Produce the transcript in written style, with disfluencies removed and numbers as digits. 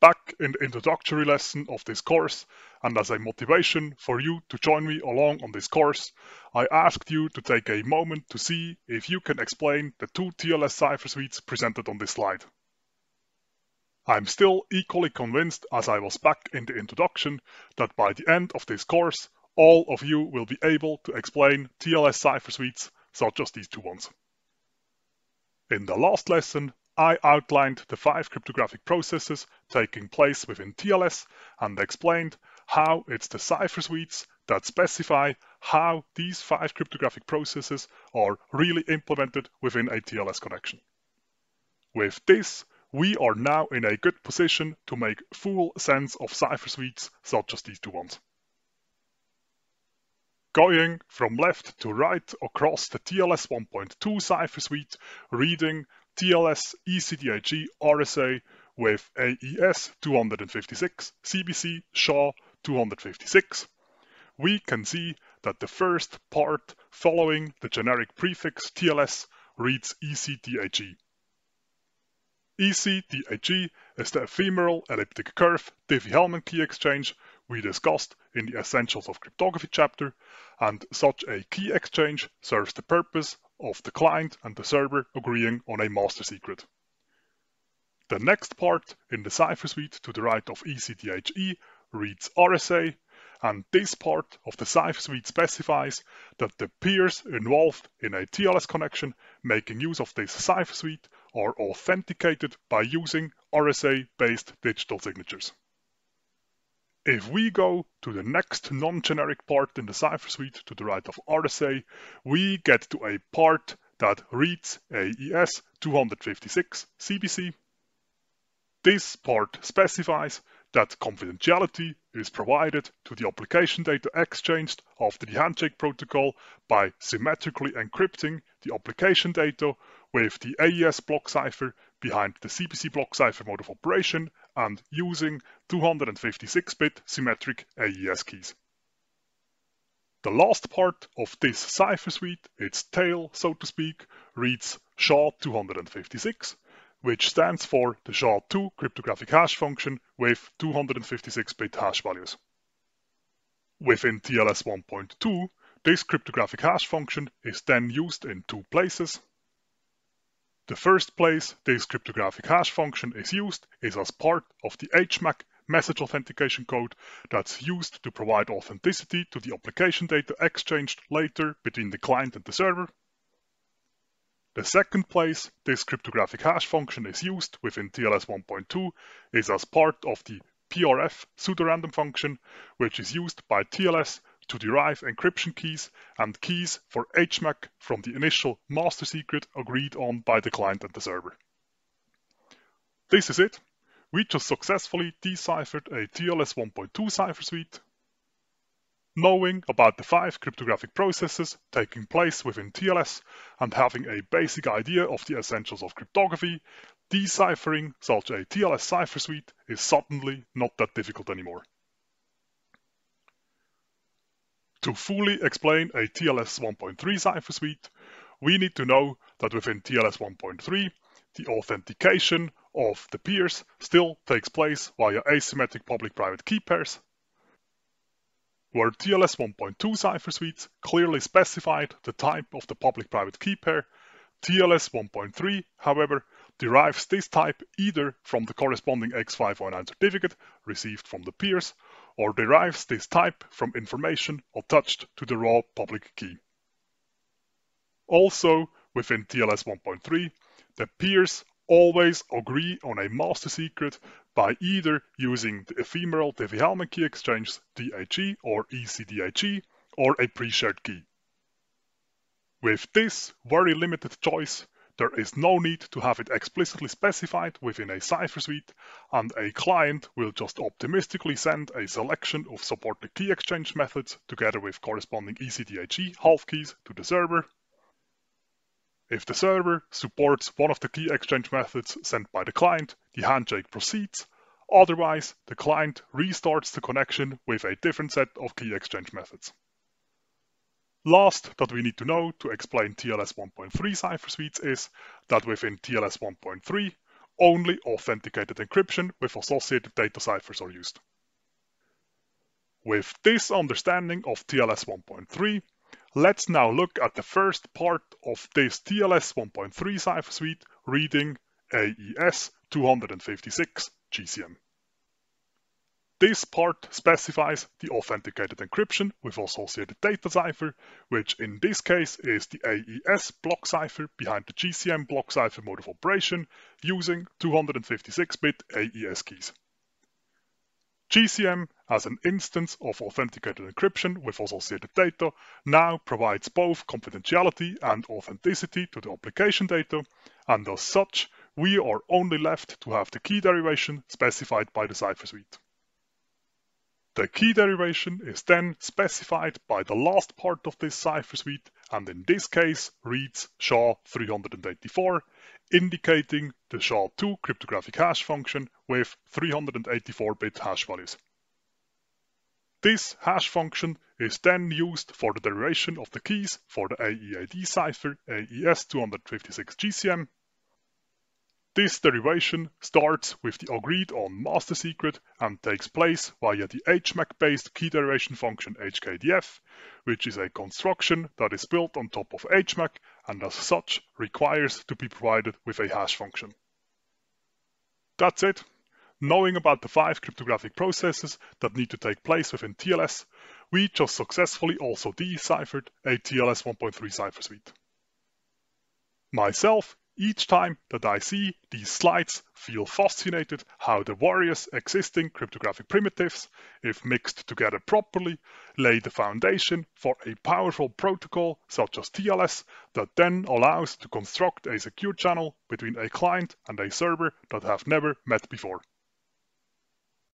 back in the introductory lesson of this course, and as a motivation for you to join me along on this course, I asked you to take a moment to see if you can explain the two TLS cipher suites presented on this slide. I'm still equally convinced as I was back in the introduction that by the end of this course, all of you will be able to explain TLS cipher suites such as these two ones. In the last lesson, I outlined the 5 cryptographic processes taking place within TLS and explained how it's the cipher suites that specify how these 5 cryptographic processes are really implemented within a TLS connection. With this, we are now in a good position to make full sense of cipher suites such as these two ones. Going from left to right across the TLS 1.2 cipher suite, reading TLS ECDHE RSA with AES256 CBC SHA-256, we can see that the first part following the generic prefix TLS reads ECDHE. ECDHE is the ephemeral elliptic curve Diffie-Hellman key exchange we discussed in the Essentials of Cryptography chapter, and such a key exchange serves the purpose of the client and the server agreeing on a master secret. The next part in the cipher suite to the right of ECDHE reads RSA, and this part of the cipher suite specifies that the peers involved in a TLS connection making use of this cipher suite are authenticated by using RSA-based digital signatures. If we go to the next non-generic part in the cipher suite to the right of RSA, we get to a part that reads AES256 CBC. This part specifies that confidentiality is provided to the application data exchanged after the handshake protocol by symmetrically encrypting the application data with the AES block cipher behind the CBC block cipher mode of operation and using 256-bit symmetric AES keys. The last part of this cipher suite, its tail, so to speak, reads SHA-256, which stands for the SHA-2 cryptographic hash function with 256-bit hash values. Within TLS 1.2, this cryptographic hash function is then used in two places. The first place this cryptographic hash function is used is as part of the HMAC message authentication code that's used to provide authenticity to the application data exchanged later between the client and the server. The second place this cryptographic hash function is used within TLS 1.2 is as part of the PRF pseudorandom function, which is used by TLS to derive encryption keys and keys for HMAC from the initial master secret agreed on by the client and the server. This is it. We just successfully deciphered a TLS 1.2 cipher suite. Knowing about the 5 cryptographic processes taking place within TLS and having a basic idea of the essentials of cryptography, deciphering such a TLS cipher suite is suddenly not that difficult anymore. To fully explain a TLS 1.3 cipher suite, we need to know that within TLS 1.3, the authentication of the peers still takes place via asymmetric public-private key pairs, where TLS 1.2 cipher suites clearly specified the type of the public-private key pair. TLS 1.3, however, derives this type either from the corresponding X.509 certificate received from the peers, or derives this type from information attached to the raw public key. Also, within TLS 1.3, the peers always agree on a master secret by either using the ephemeral Diffie-Hellman key exchange DHE or ECDHE or a pre-shared key. With this very limited choice, there is no need to have it explicitly specified within a cipher suite, and a client will just optimistically send a selection of supported key exchange methods together with corresponding ECDHE half keys to the server. If the server supports one of the key exchange methods sent by the client, the handshake proceeds. Otherwise, the client restarts the connection with a different set of key exchange methods. Last that we need to know to explain TLS 1.3 cipher suites is that within TLS 1.3, only authenticated encryption with associated data ciphers are used. With this understanding of TLS 1.3, let's now look at the first part of this TLS 1.3 cipher suite, reading AES256GCM. This part specifies the authenticated encryption with associated data cipher, which in this case is the AES block cipher behind the GCM block cipher mode of operation using 256-bit AES keys. GCM, as an instance of authenticated encryption with associated data, now provides both confidentiality and authenticity to the application data, and as such, we are only left to have the key derivation specified by the cipher suite. The key derivation is then specified by the last part of this cipher suite, and in this case reads SHA-384, indicating the SHA-2 cryptographic hash function with 384-bit hash values. This hash function is then used for the derivation of the keys for the AEAD cipher AES256GCM. This derivation starts with the agreed on master secret and takes place via the HMAC-based key derivation function HKDF, which is a construction that is built on top of HMAC and as such requires to be provided with a hash function. That's it. Knowing about the 5 cryptographic processes that need to take place within TLS, we just successfully also deciphered a TLS 1.3 cipher suite. Myself, each time that I see these slides, feel fascinated how the various existing cryptographic primitives, if mixed together properly, lay the foundation for a powerful protocol such as TLS that then allows to construct a secure channel between a client and a server that have never met before.